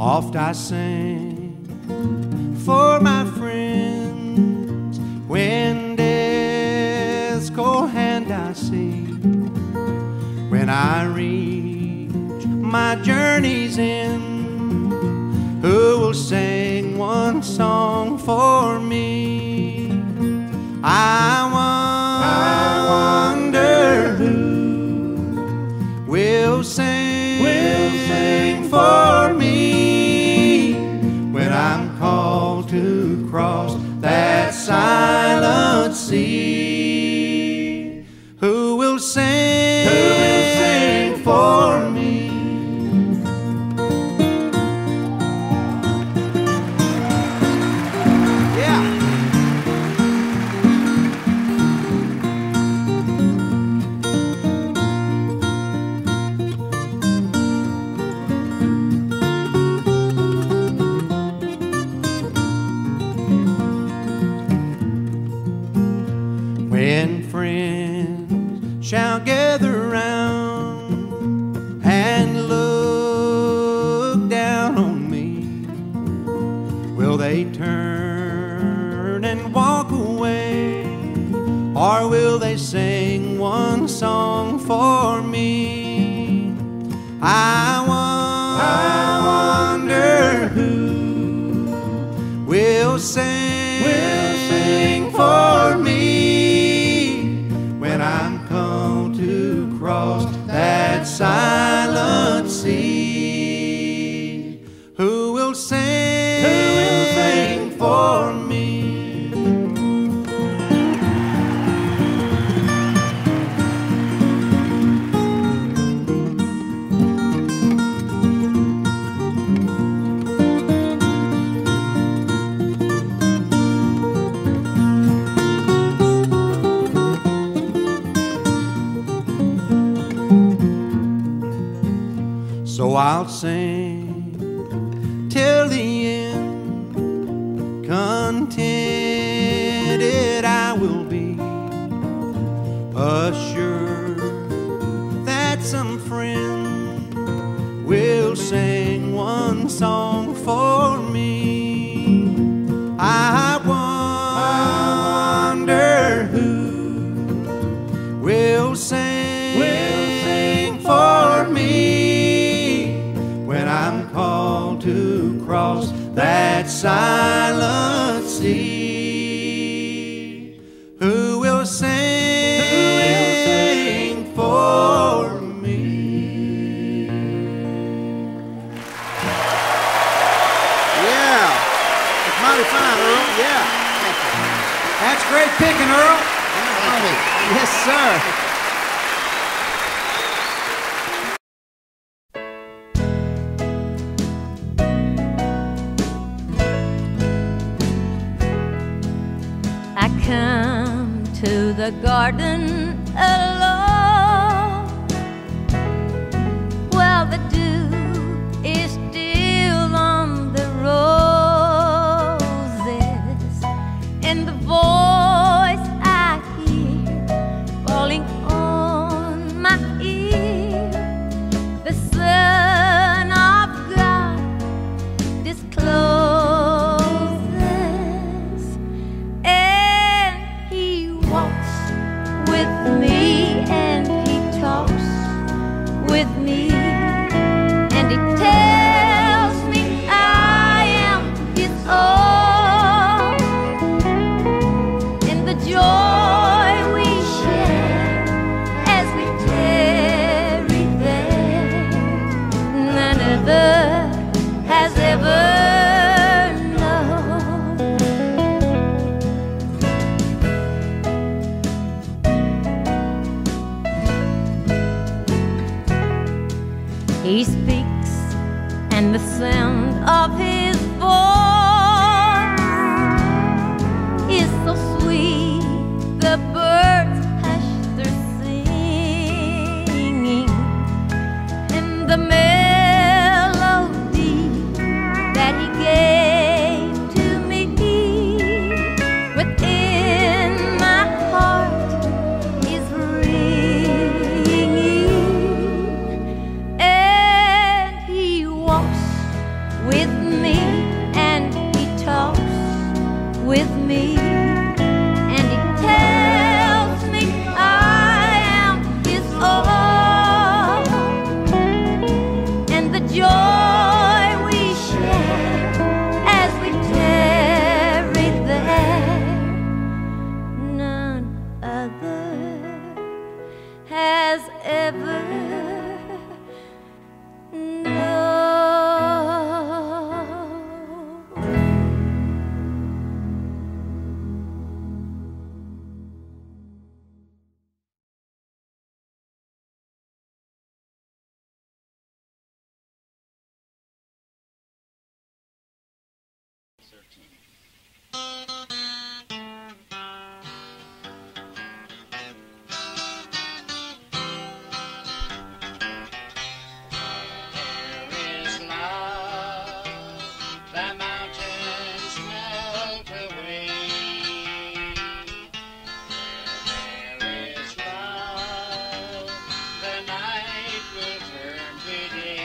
Oft I sing for my friends when death's cold hand I see. When I reach my journey's end, who will sing one song for me? I wonder who will sing, for me when I'm called to cross that silent sea. Who will sing? For me. Yeah. When friends shall gather round and look down on me, will they turn and walk away, or will they sing one song for me? I wonder who will sing, for me when I'm called to cross that silent sea. Who will sing, for me? So I'll sing till the end, contented I will be, assured that some friend will sing one song for me. I wonder who will sing, for me when I'm called to cross that silent sea. Who will sing, for me? Yeah, it's mighty fine, Earl. Yeah, that's great picking, Earl. Yes, sir. Come to the garden alone. Well, the dew is still on the roses, and the voice I hear falling on my ear. The Son of God discloses. He speaks, and the sound of his voice is so sweet, the birds hush their singing, and the melody that he gave to me, within my heart is ringing. We Good day.